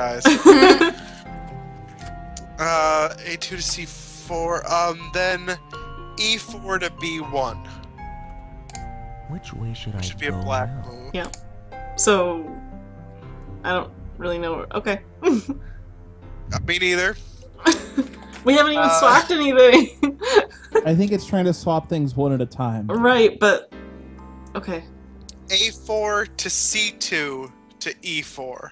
guys. A2 to C4. Then E4 to B1. Which way should I go? Should be a black moon. Yeah. So, I don't really know. Okay. Me neither. We haven't even swapped anything. I think it's trying to swap things one at a time. Right, but okay. A4 to C2 to E4.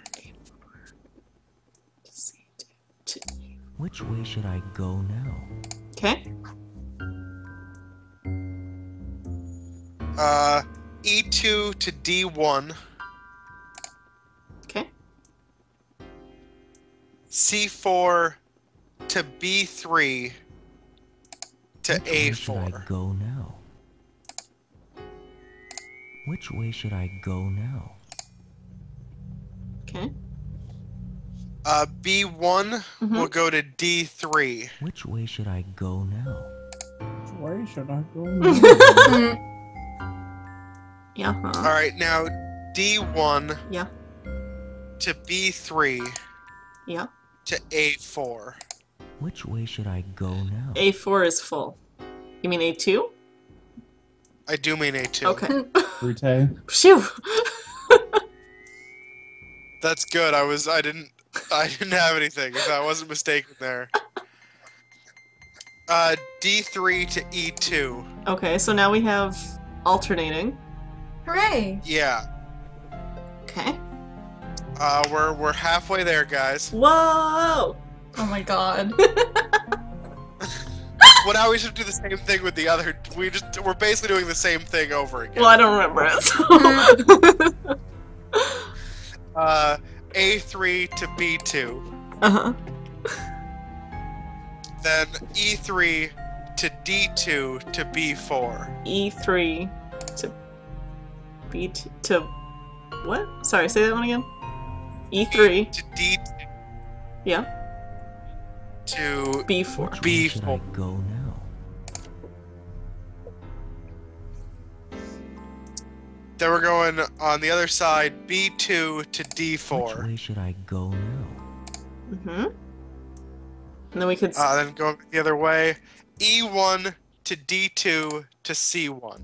Which way should I go now? Okay. E2 to D1. Okay. C4 to B3 to A4. Which way should I go now? Which way should I go now? Okay. B1 will go to D3. Which way should I go now? Which way should I go now? Yeah. Alright, now D1 yeah. to B3 yeah. to A4. Which way should I go now? A4 is full. You mean A2? I do mean A2. Okay. Phew. That's good. I didn't have anything. I wasn't mistaken there. D3 to E2. Okay, so now we have alternating. Hooray! Yeah. Okay. We're halfway there, guys. Whoa! Oh my god. Well, now we should do the same thing with the other. We're basically doing the same thing over again. Well, I don't remember it. So. A3 to B2. Uh huh. Then E3 to D2 to B4. E3 to. B2 to what? Sorry, say that one again. E3 to D2. Yeah. To B4. Which way should I go now? Then we're going on the other side. B2 to D4. Which way should I go now? Mhm. And then we could. Then go the other way. E1 to D2 to C1.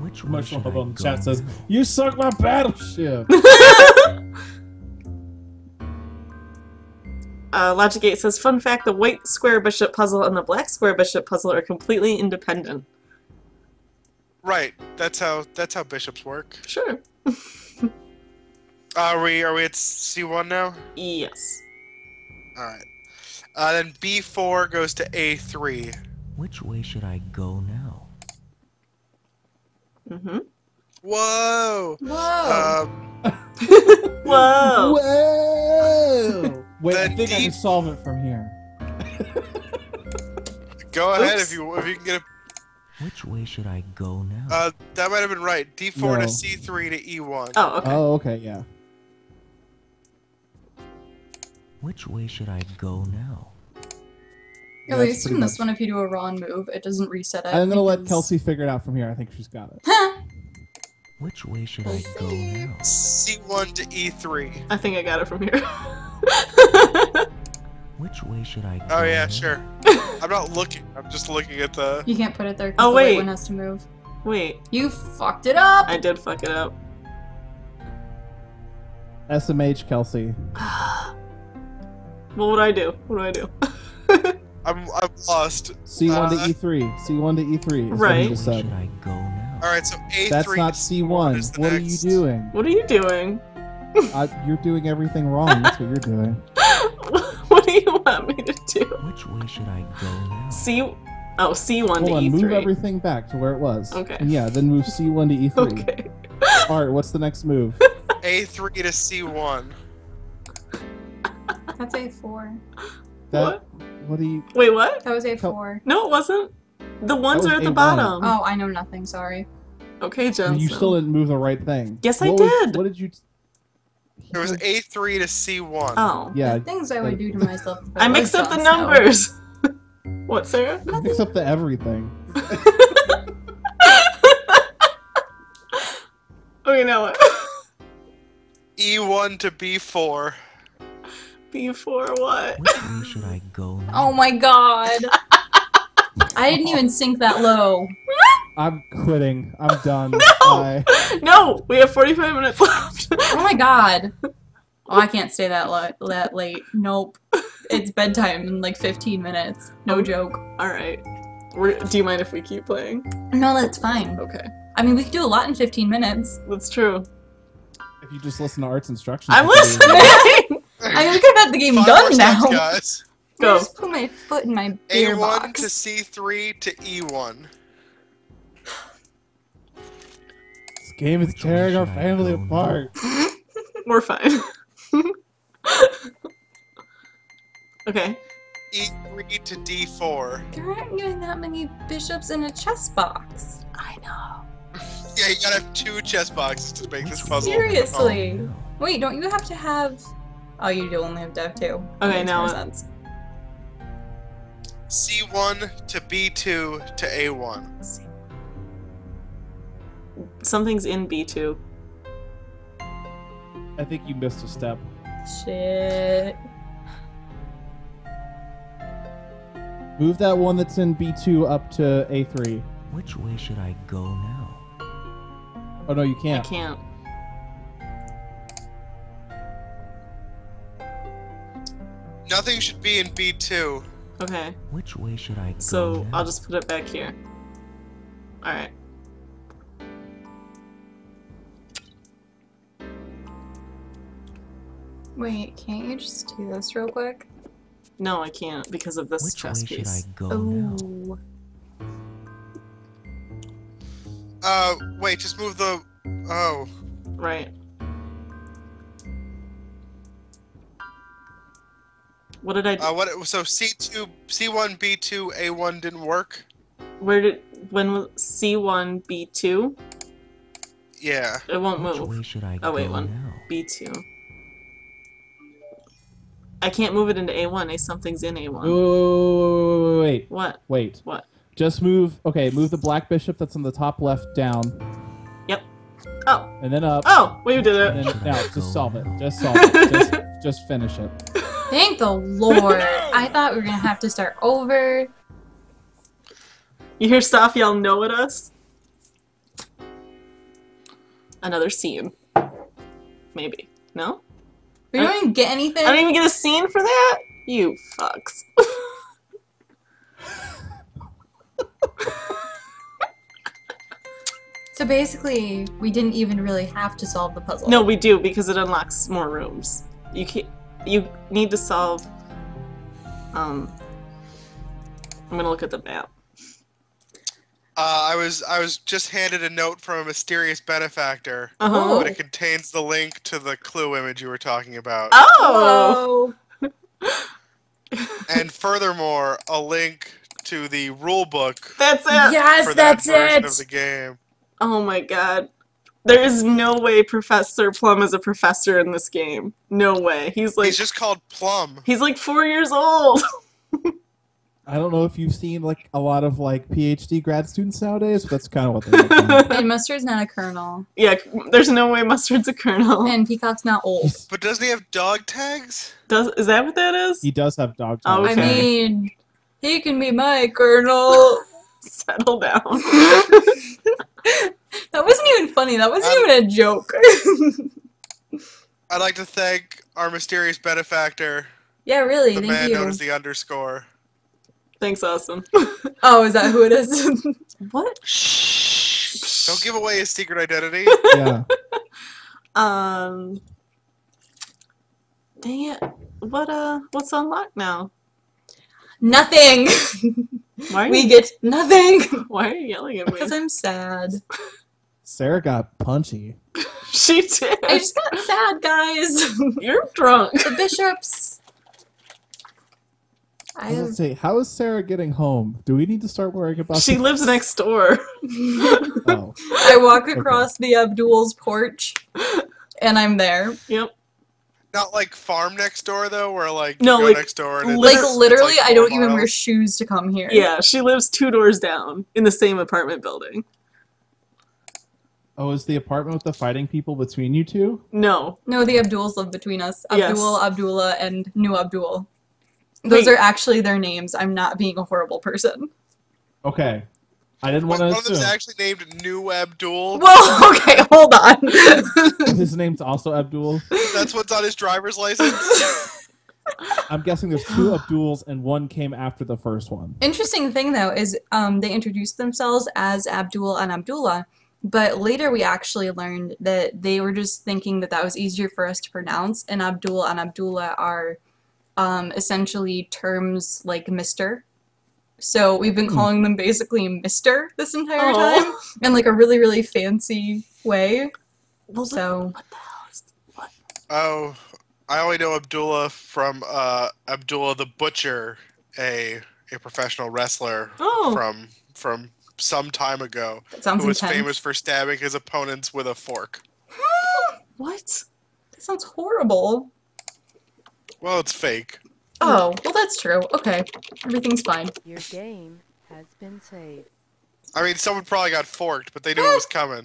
Which commercial hub on the chat says, "You suck my battleship." Logic 8 says, "Fun fact: the white square bishop puzzle and the black square bishop puzzle are completely independent." Right. That's how bishops work. Sure. Are we at C1 now? Yes. All right. Then B4 goes to A3. Which way should I go now? Mm-hmm. Whoa! Whoa! Whoa! Whoa! Wait, the I think I can solve it from here. Go ahead if you can get a. Which way should I go now? That might have been right. D4 to C3 to E1. Oh, okay. Oh, okay, yeah. Which way should I go now? Yeah, at least in this one, if you do a wrong move, it doesn't reset it. I'm going to let Kelsey figure it out from here. I think she's got it. Huh? Which way should I go now? C1 to E3. I think I got it from here. Which way should I go? Oh, yeah, sure. I'm not looking. I'm just looking at the... You can't put it there because the white one has to move. Wait. You fucked it up! I did fuck it up. SMH, Kelsey. Well, what do I do? What do I do? I'm lost. C1 to E3. C1 to E3. Right. Where should I go now? All right, so A3. That's not C1. What are you doing? What are you doing? You're doing everything wrong. That's what you're doing. What do you want me to do? Which way should I go now? C1 to E3. Move everything back to where it was. Okay. Yeah, then move C1 to E3. Okay. All right, what's the next move? A3 to C1. That's A4. What do you... Wait, what? That was A4. No, it wasn't. The ones are at the bottom. Oh, I know nothing. Sorry. Okay, Jensen. You still didn't move the right thing. Yes, I did. What did you... It was A3 to C1. Oh. Yeah. The things I would do to myself. I mixed up the numbers. What, Sarah? I mixed up the everything. Okay, now what? E1 to B4. Before what? Where should I go now? Oh my god. I didn't even sink that low. I'm quitting. I'm done. No! No! We have 45 minutes left. Oh my god. Oh, I can't stay that late. Nope. It's bedtime in like 15 minutes. No joke. Alright. Do you mind if we keep playing? No, that's fine. Okay. I mean, we could do a lot in 15 minutes. That's true. If you just listen to Art's instructions. I'm listening! I mean, we could have the game done now. Guys. Go. I just put my foot in my beer A1 box. To C3 to E1. This game is tearing our family apart. We're fine. Okay. E3 to D4. There aren't even that many bishops in a chess box. I know. Yeah, you gotta have two chess boxes to make this puzzle. Seriously. Oh. Wait, don't you have to have... Oh, you do only have to have two. Okay, now C1 to B2 to A1. Something's in B2. I think you missed a step. Shit. Move that one that's in B2 up to A3. Which way should I go now? Oh, no, you can't. I can't. Nothing should be in B2. Okay. Which way should I go? So now? I'll just put it back here. Alright. Wait, can't you just do this real quick? No, I can't because of this chess piece. Should I go now? Wait, just move the... Oh. Right. What did I do? So C2, C1, B2, A1 didn't work? When was C1, B2? Yeah. It won't move. Which way should I go now? B2. I can't move it into A1. Something's in A1. Whoa, wait. What? Wait. What? Just move, okay, move the black bishop that's on the top left down. Yep. Oh. And then up. Oh, well, you did it. And then, now, just solve it. Just solve it. Just finish it. Thank the Lord. I thought we were going to have to start over. You hear Soph yell no at us? Another scene. Maybe. No? We don't even get anything? I don't even get a scene for that? You fucks. So basically, we didn't even really have to solve the puzzle. No, we do, because it unlocks more rooms. You can't... You need to solve, I'm going to look at the map. I was just handed a note from a mysterious benefactor, but it contains the link to the clue image you were talking about. Oh! And furthermore, a link to the rule book. That's it! Yes, that's it! Of the game. Oh my god. There is no way Professor Plum is a professor in this game. No way. He's like... He's just called Plum. He's like 4 years old. I don't know if you've seen like a lot of like PhD grad students nowadays, but that's kind of what they look like. And Mustard's not a colonel. Yeah, there's no way Mustard's a colonel. And Peacock's not old. But doesn't he have dog tags? Is that what that is? He does have dog tags. Okay. I mean, he can be my colonel. Settle down. That wasn't even funny. That wasn't even a joke. I'd like to thank our mysterious benefactor. Yeah, really. The man known as the underscore. Thanks, Austin. Oh, is that who it is? What? Shh. Don't give away his secret identity. Yeah. Dang it. What's unlocked now? Nothing. Why we get nothing. Why are you yelling at me? Because I'm sad. Sarah got punchy. She did. I just got sad, guys. You're drunk. The bishops. I was gonna say, how is Sarah getting home? Do we need to start worrying about? She lives next door. Oh. I walk across the Abdul's porch, and I'm there. Yep. Not like farm next door though, where like no, go like, next door and literally like I don't even wear shoes to come here. Yeah, she lives 2 doors down in the same apartment building. Oh, is the apartment with the fighting people between you two? No. No, the Abduls live between us. Abdul, yes. Abdullah, and New Abdul. Those are actually their names. I'm not being a horrible person. Okay. I didn't want to assume. One of them's actually named New Abdul. Whoa, okay, hold on. His name's also Abdul? That's what's on his driver's license? I'm guessing there's two Abduls and one came after the first one. Interesting thing, though, is they introduced themselves as Abdul and Abdullah. But later we actually learned that they were just thinking that that was easier for us to pronounce. And Abdul and Abdullah are essentially terms like Mr. So we've been calling them basically Mr. this entire time. In like a really, really fancy way. Well, so. What the hell is what? Oh, I only know Abdullah from Abdullah the Butcher, a professional wrestler from some time ago, who was famous for stabbing his opponents with a fork. What? That sounds horrible. Well, it's fake. Oh, well, that's true. Okay, everything's fine. Your game has been saved. I mean, someone probably got forked, but they knew it was coming.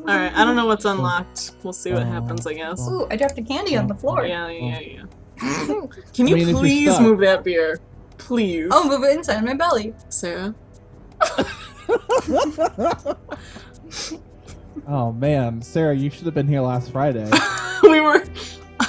Alright, I don't know what's unlocked. We'll see what happens, I guess. Ooh, I dropped a candy on the floor. Yeah. Can you please move that beer? Please. Oh, move it inside my belly. Sarah. Oh, man. Sarah, you should have been here last Friday. We were...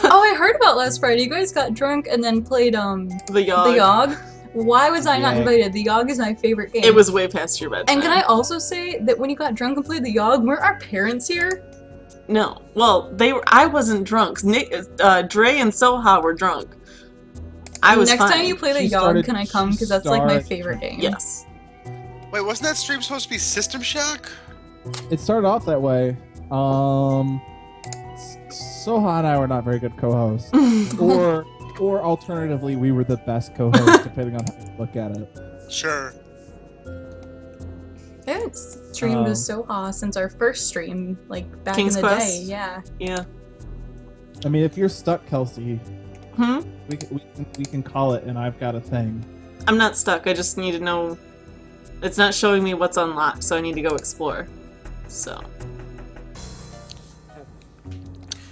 Oh, I heard about last Friday. You guys got drunk and then played, The Yogg. The Yogg. Why was I not invited? The Yogg is my favorite game. It was way past your bedtime. And can I also say that when you got drunk and played The Yogg, weren't our parents here? No. Well, they were... I wasn't drunk. Dre and Soha were drunk. I was Next time you play The Yogg, can I come? Because that's like my favorite game. Yes. Wait, wasn't that stream supposed to be System Shock? It started off that way. Soha and I were not very good co-hosts. or alternatively, we were the best co-hosts, depending on how you look at it. Sure. I haven't streamed with Soha since our first stream, like back in the day. Yeah. Yeah. I mean, if you're stuck, Kelsey, we can call it, and I've got a thing. I'm not stuck. I just need to know. It's not showing me what's unlocked, so I need to go explore. So.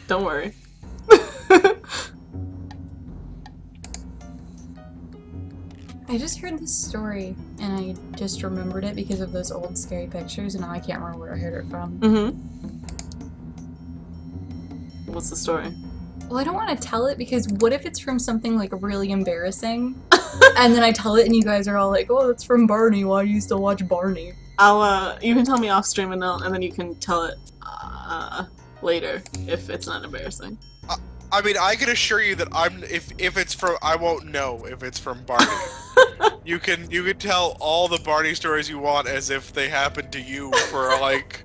Don't worry. I just heard this story, and I just remembered it because of those old scary pictures, and now I can't remember where I heard it from. Mm-hmm. What's the story? Well, I don't want to tell it because what if it's from something like really embarrassing? And then I tell it and you guys are all like, oh, that's from Barney. Why do you still watch Barney? I'll, you can tell me off stream and then you can tell it later if it's not embarrassing. I mean, I can assure you that if it's from, I won't know if it's from Barney. you can tell all the Barney stories you want as if they happened to you for like...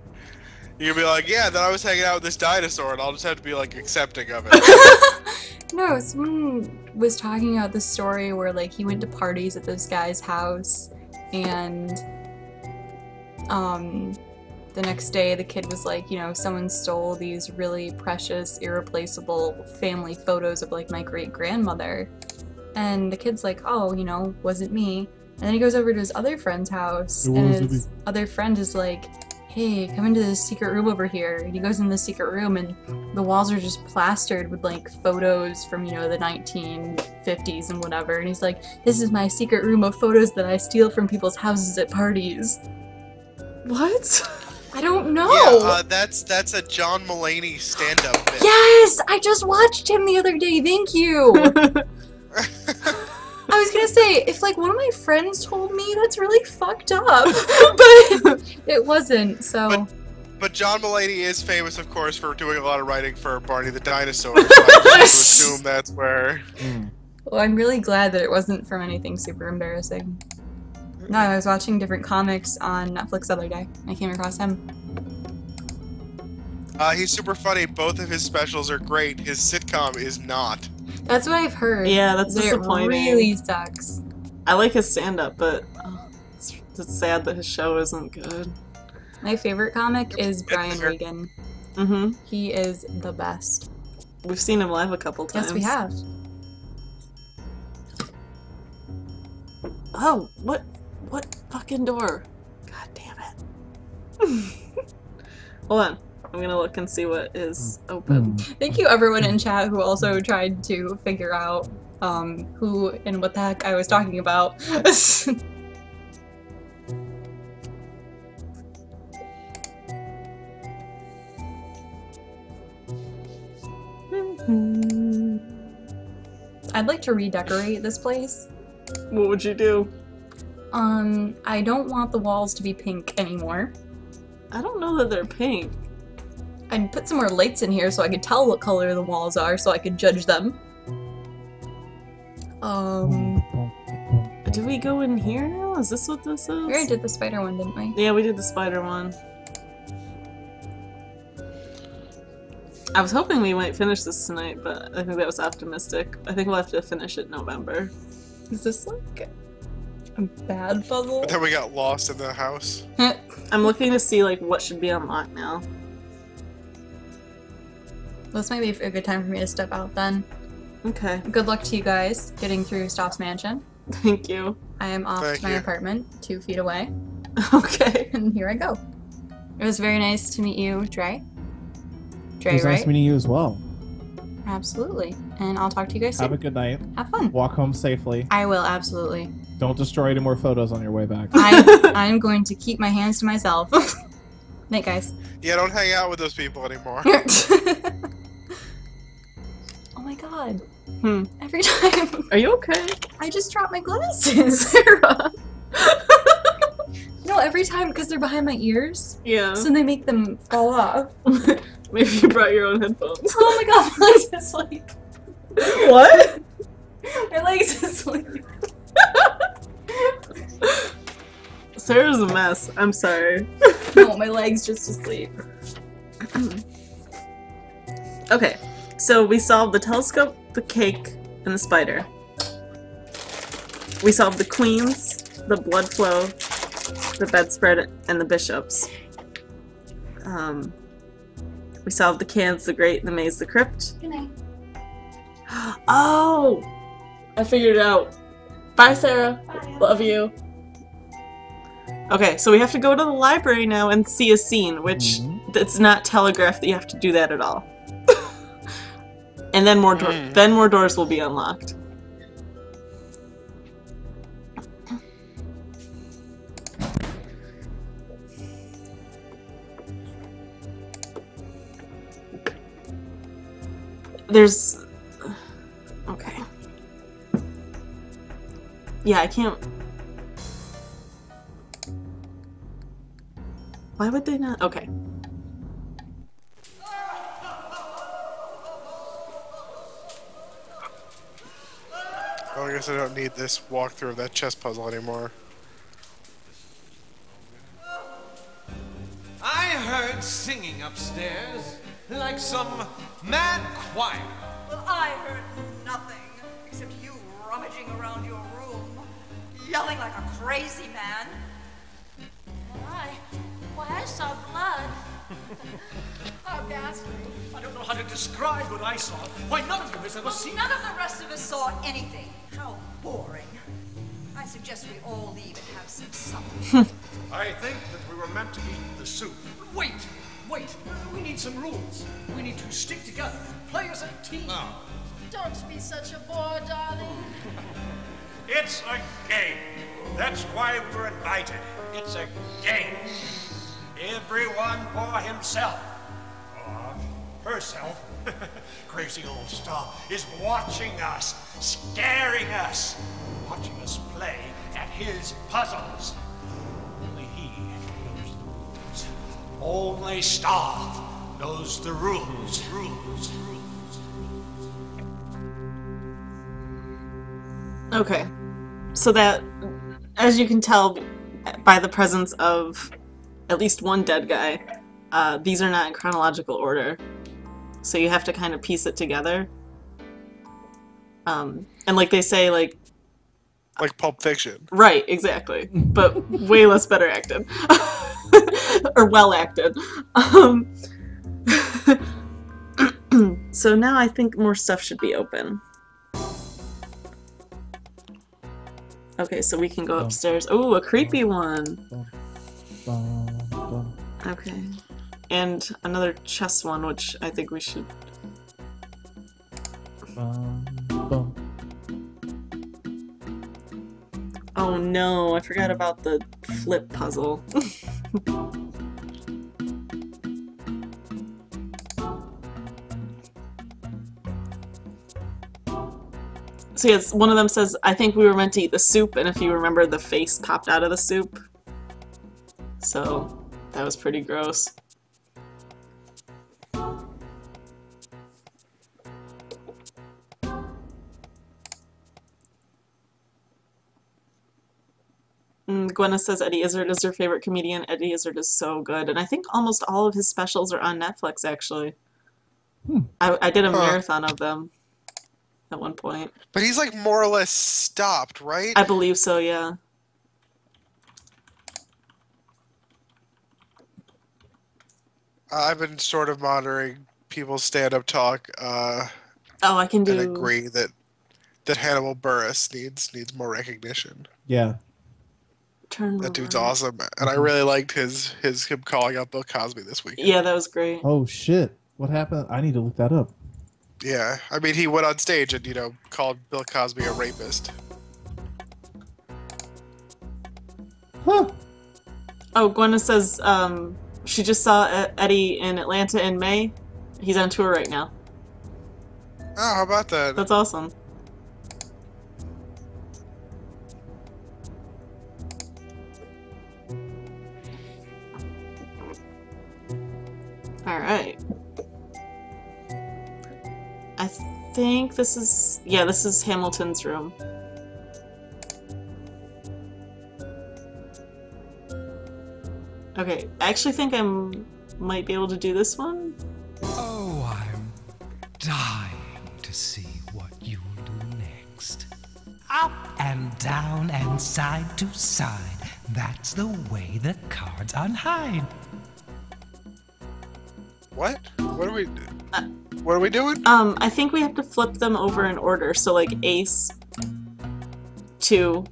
You'd be like, yeah, then I was hanging out with this dinosaur, and I'll just have to be, like, accepting of it. No, someone was talking about this story where, like, he went to parties at this guy's house, and, the next day the kid was like, you know, someone stole these really precious, irreplaceable family photos of, like, my great-grandmother. And the kid's like, oh, you know, wasn't me. And then he goes over to his other friend's house, and his other friend is like... Hey, come into this secret room over here. And he goes in the secret room and the walls are just plastered with like photos from, you know, the 1950s and whatever. And he's like, this is my secret room of photos that I steal from people's houses at parties. What? I don't know. Yeah, that's a John Mulaney stand-up bit. Yes! I just watched him the other day. Thank you. I was gonna say, if like one of my friends told me, that's really fucked up, but it wasn't, so. But John Mulaney is famous, of course, for doing a lot of writing for Barney the Dinosaur, so I just assume that's where. Well, I'm really glad that it wasn't from anything super embarrassing. No, I was watching different comics on Netflix the other day, and I came across him. He's super funny. Both of his specials are great. His sitcom is not. That's what I've heard. Yeah, that's disappointing. It really sucks. I like his stand-up, but it's sad that his show isn't good. My favorite comic is Brian Regan. Mm-hmm. He is the best. We've seen him live a couple times. Yes, we have. Oh, what fucking door? God damn it. Hold on. I'm gonna look and see what is open. Thank you everyone in chat who also tried to figure out who and what the heck I was talking about. I'd like to redecorate this place. What would you do? I don't want the walls to be pink anymore. I don't know that they're pink. I'd put some more lights in here so I could tell what color the walls are so I could judge them. Do we go in here now? Is this what this is? We already did the spider one, didn't we? Yeah, we did the spider one. I was hoping we might finish this tonight, but I think that was optimistic. I think we'll have to finish it in November. Is this like a bad puzzle? But then we got lost in the house. I'm looking to see like what should be unlocked now. This might be a good time for me to step out then. Okay. Good luck to you guys getting through Stoff's mansion. Thank you. I am off to my apartment 2 feet away. Okay. And here I go. It was very nice to meet you, Dre. Dre, right? It was nice meeting you as well. Absolutely. And I'll talk to you guys soon. Have a good night. Have fun. Walk home safely. I will, absolutely. Don't destroy any more photos on your way back. I'm going to keep my hands to myself. Night, guys. Yeah, don't hang out with those people anymore. Oh my god. Every time. Are you okay? I just dropped my glasses, Sarah. No, every time, because they're behind my ears. Yeah. So they make them fall off. Maybe you brought your own headphones. Oh my god, my legs asleep. What? My legs asleep. Sarah's a mess. I'm sorry. No, my leg's just asleep. Okay, so we solved the telescope, the cake, and the spider. We solved the queens, the blood flow, the bedspread, and the bishops. We solved the cans, the grate, the maze, the crypt. Good night. Oh! I figured it out. Bye, Sarah. Bye. Love you. Okay, so we have to go to the library now and see a scene, which it's not telegraphed that you have to do that at all. And then more doors will be unlocked. There's... okay. Yeah, I can't... why would they not? Okay. Well, I guess I don't need this walkthrough of that chess puzzle anymore. I heard singing upstairs like some mad choir. Well, I heard nothing except you rummaging around your room, yelling like a crazy man. I saw blood. Oh, ghastly. I don't know how to describe what I saw. Why, none of you has ever seen... none of the rest of us saw anything. How boring. I suggest we all leave and have some supper. I think that we were meant to eat the soup. But wait, wait. We need some rules. We need to stick together, play as a team. No. Don't be such a bore, darling. It's a game. That's why we were invited. It's a game. Everyone for himself, or herself. Crazy old stuff is watching us, scaring us, watching us play at his puzzles. Only he knows the rules. Only Stoff knows the rules, rules. Okay, so that, as you can tell by the presence of at least one dead guy. These are not in chronological order, so you have to kind of piece it together. And like they say, like Pulp Fiction. Right, exactly. But way less better acted. Or well acted. So now I think more stuff should be open. Okay, so we can go upstairs. Ooh, a creepy one. Okay. And another chess one, which I think we should... Oh no, I forgot about the flip puzzle. So yes, one of them says, I think we were meant to eat the soup, and if you remember, the face popped out of the soup. So, that was pretty gross. And Gwenna says Eddie Izzard is her favorite comedian. Eddie Izzard is so good, and I think almost all of his specials are on Netflix, actually. I did a marathon of them. At one point. But he's like more or less stopped, right? I believe so, yeah. I've been sort of monitoring people's stand-up talk. I can do. And agree that Hannibal Buress needs more recognition. Yeah. That dude's awesome, and I really liked him calling out Bill Cosby this weekend. Yeah, that was great. Oh shit! What happened? I need to look that up. Yeah, I mean, he went on stage and, you know, called Bill Cosby a rapist. Huh. Oh, Gwenna says she just saw Eddie in Atlanta in May. He's on tour right now. Oh, how about that? That's awesome. All right. I think this is, yeah, this is Hamilton's room. Okay, I actually think I might be able to do this one. Oh, I'm dying to see what you will do next. Up and down and side to side. That's the way the cards unhide. What? What are we doing? What are we doing? I think we have to flip them over in order. So, like, ace, two.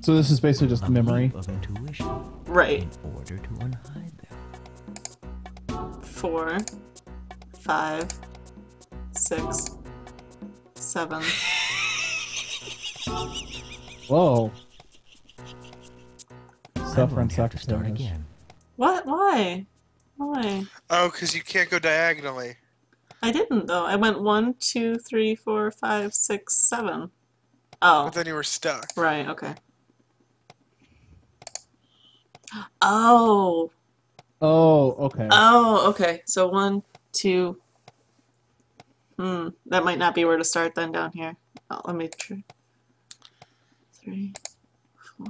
So this is basically just memory. Of intuition. Right. In order to unhide them. 4, 5, 6, 7. Whoa. Suffering sucks to start again. What? Why? Why? Oh, because you can't go diagonally. I didn't, though. I went 1, 2, 3, 4, 5, 6, 7. Oh. But then you were stuck. Right, okay. Oh. Oh, okay. Oh, okay. So 1, 2. That might not be where to start then down here. Oh, let me try. 3, 4.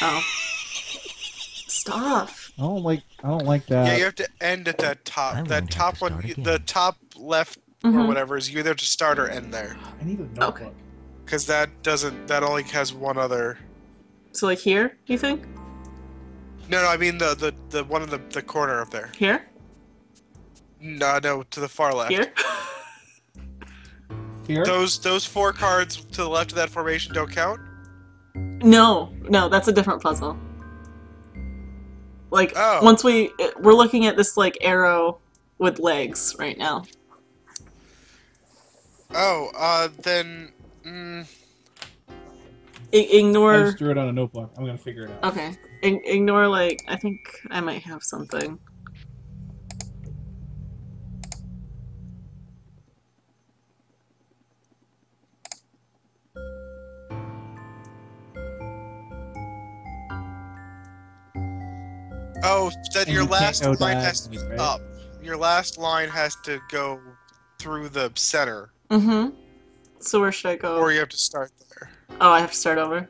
Oh. Stop. I don't like that. Yeah, you have to end at that top. That top one, the top left or whatever is you either to start or end there. I need a notebook. Okay. Because that only has one other. So like here, do you think? No, I mean the one in the corner up there. Here? No, to the far left. Here? Here? Those four cards to the left of that formation don't count? No, that's a different puzzle. Like, oh. Once we're looking at this, like, arrow with legs right now. Oh, then... Ignore... I just drew it on a notebook. I'm gonna figure it out. Okay. Ignore, like, I think I might have something. Oh, then your last line has to be up. Your last line has to go through the center. Mm-hmm. So where should I go? Or you have to start there. Oh, I have to start over?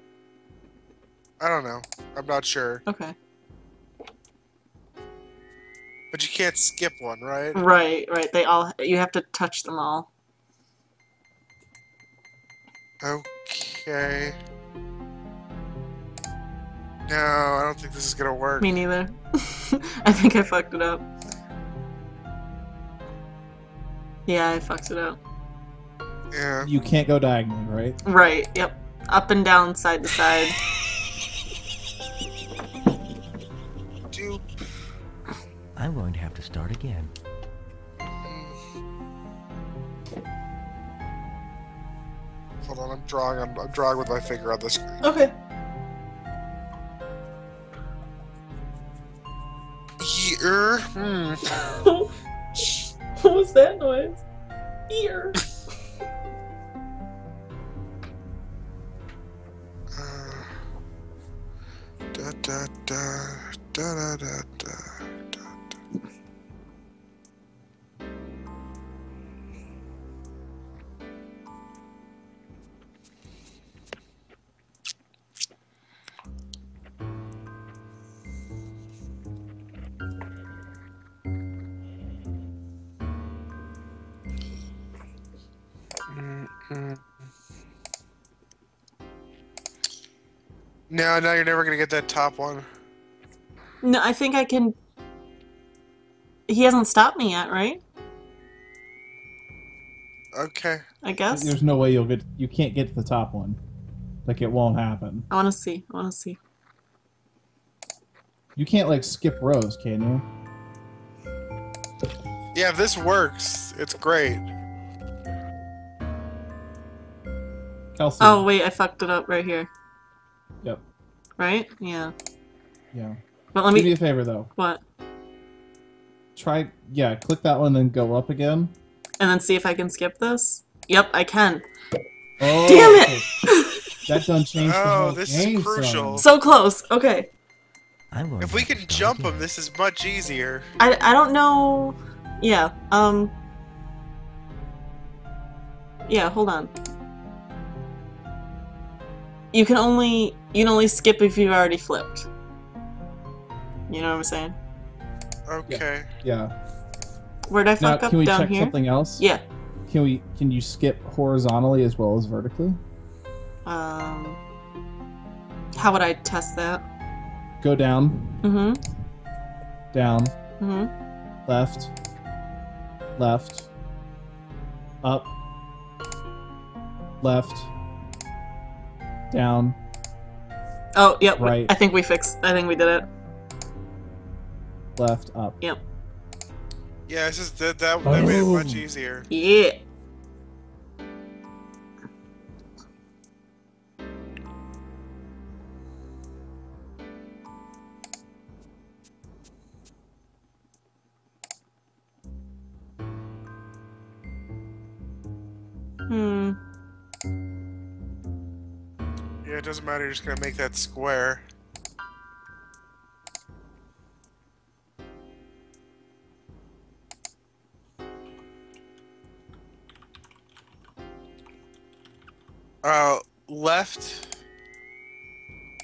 I don't know. I'm not sure. Okay. But you can't skip one, right? Right. You have to touch them all. Okay. No, I don't think this is gonna work. Me neither. I think I fucked it up. Yeah, I fucked it up. Yeah. You can't go diagonally, right? Right, yep. Up and down, side to side. Dude. I'm going to have to start again. Hold on, I'm drawing with my finger on the screen. Okay. Ear. What was that noise? Ear. Da da da da da da da. No, you're never gonna get that top one. No, I think I can. He hasn't stopped me yet, right? Okay. I guess. There's no way you can't get to the top one. Like, it won't happen. I wanna see. You can't, like, skip rows, can you? Yeah, if this works, it's great. Kelsey. Oh, wait, I fucked it up right here. Yep. Right? Yeah. Yeah. But let me do me a favor though. What? Try click that one, then go up again. And then see if I can skip this. Yep, I can. Oh, damn it! Okay. That done changed the whole this game, is crucial. So close. Okay. If we can jump him, this is much easier. I don't know. Yeah. Yeah. Hold on. You can only skip if you've already flipped. You know what I'm saying? Okay. Yeah. Where'd I fuck up? Down here? Can we check something else? Yeah. Can you skip horizontally as well as vertically? How would I test that? Go down. Mm-hmm. Down. Mm-hmm. Left. Left. Up. Left. Down. Oh, yep. Right. I think we did it. Left, up. Yep. Yeah, it's just that made it much easier. Yeah. It doesn't matter, you're just gonna make that square. Left,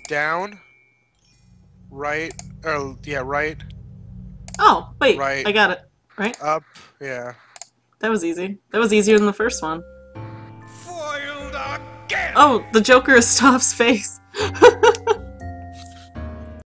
down, right, right. Oh, wait, right, I got it. Right? Up, yeah. That was easy. That was easier than the first one. Oh, the Joker is Top's face.